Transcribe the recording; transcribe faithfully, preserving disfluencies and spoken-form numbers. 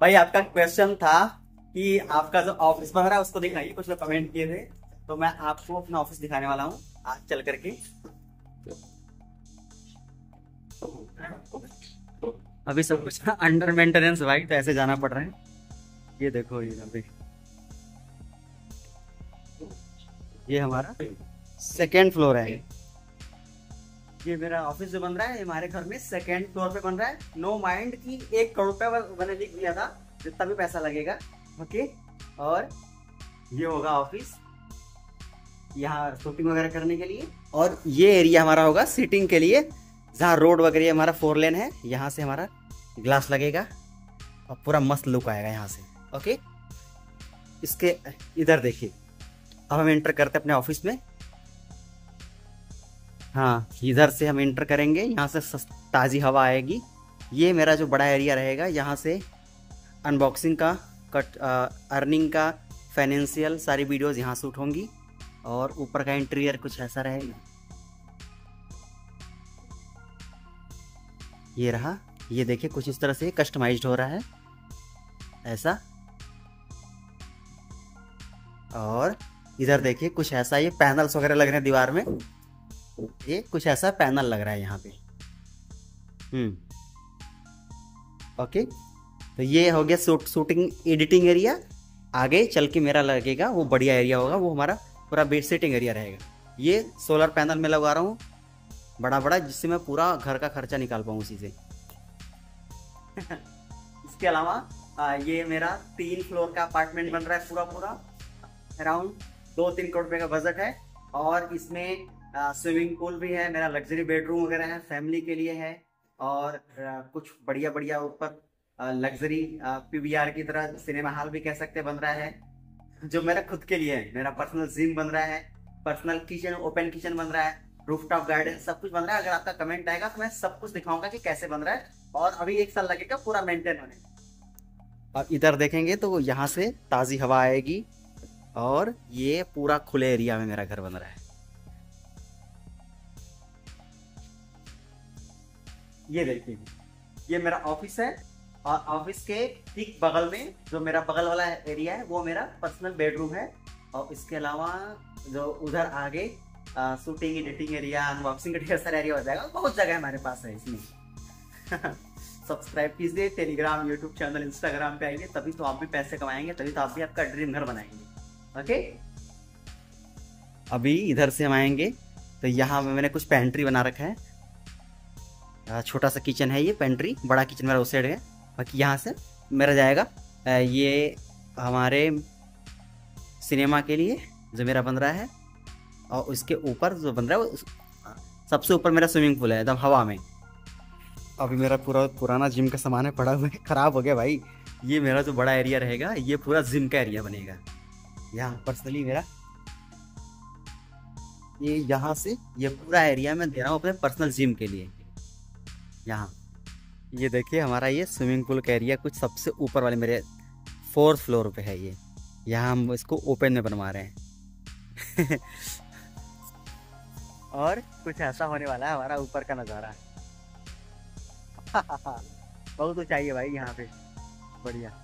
भाई आपका क्वेश्चन था कि आपका जो ऑफिस बन रहा है उसको दिखाइए, कुछ लोग कमेंट किए थे, तो मैं आपको अपना ऑफिस दिखाने वाला हूँ आज चल करके। अभी सब कुछ अंडर मेंटेनेंस भाई, तो ऐसे जाना पड़ रहा है। ये देखो ये अभी ये हमारा सेकेंड फ्लोर है। ये मेरा ऑफिस जो बन रहा है हमारे घर में सेकेंड फ्लोर पे बन रहा है। नो माइंड की एक करोड़ रुपया मैंने लिख दिया था, जितना भी पैसा लगेगा ओके। और ये होगा ऑफिस, यहाँ शूटिंग वगैरह करने के लिए। और ये एरिया हमारा होगा सीटिंग के लिए, जहाँ रोड वगैरह हमारा फोर लेन है। यहाँ से हमारा ग्लास लगेगा और पूरा मस्त लुक आएगा यहाँ से ओके। इसके इधर देखिए, अब हम एंटर करते हैं अपने ऑफिस में। हाँ, इधर से हम एंटर करेंगे, यहाँ से ताज़ी हवा आएगी। ये मेरा जो बड़ा एरिया रहेगा, यहाँ से अनबॉक्सिंग का, कट अर्निंग का, फाइनेंशियल सारी वीडियोस यहाँ शूट होंगी। और ऊपर का इंटीरियर कुछ ऐसा रहेगा। ये रहा, ये देखिए कुछ इस तरह से कस्टमाइज्ड हो रहा है ऐसा। और इधर देखिए कुछ ऐसा, ये पैनल्स वगैरह लग रहे हैं दीवार में। ये कुछ ऐसा पैनल लग रहा है यहाँ पे। हम्म ओके, तो ये हो गया शूट शूटिंग एडिटिंग एरिया। आगे चल के मेरा लगेगा वो बढ़िया एरिया होगा, वो हमारा पूरा बेड सेटिंग एरिया रहेगा। ये सोलर पैनल मैं लगा रहा हूँ बड़ा बड़ा, जिससे मैं पूरा घर का खर्चा निकाल पाऊँ उसी से। इसके अलावा ये मेरा तीन फ्लोर का अपार्टमेंट बन रहा है पूरा पूरा। अराउंड दो तीन करोड़ रुपये का बजट है। और इसमें स्विमिंग पूल भी है, मेरा लग्जरी बेडरूम वगैरह है, फैमिली के लिए है। और आ, कुछ बढ़िया बढ़िया ऊपर लग्जरी पीवीआर की तरह सिनेमा हॉल भी कह सकते बन रहा है, जो मेरा खुद के लिए है। मेरा पर्सनल जिम बन रहा है, पर्सनल किचन, ओपन किचन बन रहा है, रूफटॉप गार्डन, सब कुछ बन रहा है। अगर आपका कमेंट आएगा तो मैं सब कुछ दिखाऊंगा कि कैसे बन रहा है। और अभी एक साल लगेगा पूरा मेंटेन होने में। और इधर देखेंगे तो यहाँ से ताज़ी हवा आएगी। और ये पूरा खुले एरिया में मेरा घर बन रहा है। ये देखिए, ये मेरा ऑफिस है। और ऑफिस के ठीक बगल में जो मेरा बगल वाला एरिया है, वो मेरा पर्सनल बेडरूम है। और इसके अलावा जो उधर आगे शूटिंग एडिटिंग एरिया, अनबॉक्सिंग का सारा एरिया हो जाएगा। बहुत जगह हमारे पास है इसमें। सब्सक्राइब कीजिए टेलीग्राम, यूट्यूब चैनल, इंस्टाग्राम पे आइए, तभी तो आप भी पैसे कमाएंगे, तभी तो आप भी आपका ड्रीम घर बनाएंगे ओके। अभी इधर से हम आएंगे तो यहाँ मैंने कुछ पेंट्री बना रखा है। छोटा सा किचन है ये पेंट्री, बड़ा किचन मेरा उस साइड है। बाकी यहाँ से मेरा जाएगा ये हमारे सिनेमा के लिए जो मेरा बन रहा है। और उसके ऊपर जो बन रहा है वो सबसे ऊपर मेरा स्विमिंग पूल है एकदम हवा में। अभी मेरा पूरा पुराना जिम का सामान है पड़ा हुआ है, ख़राब हो गया भाई। ये मेरा जो बड़ा एरिया रहेगा, ये पूरा जिम का एरिया बनेगा। यहाँ पर्सनली मेरा ये यहाँ से ये पूरा एरिया मैं दे रहा हूँ अपने पर्सनल जिम के लिए। यहाँ ये देखिए हमारा ये स्विमिंग पूल का एरिया कुछ सबसे ऊपर वाले मेरे फोर्थ फ्लोर पे है। ये यहाँ हम इसको ओपन में बनवा रहे हैं। और कुछ ऐसा होने वाला है हमारा ऊपर का नज़ारा। बहुत ऊंचाई है भाई यहाँ पे, बढ़िया।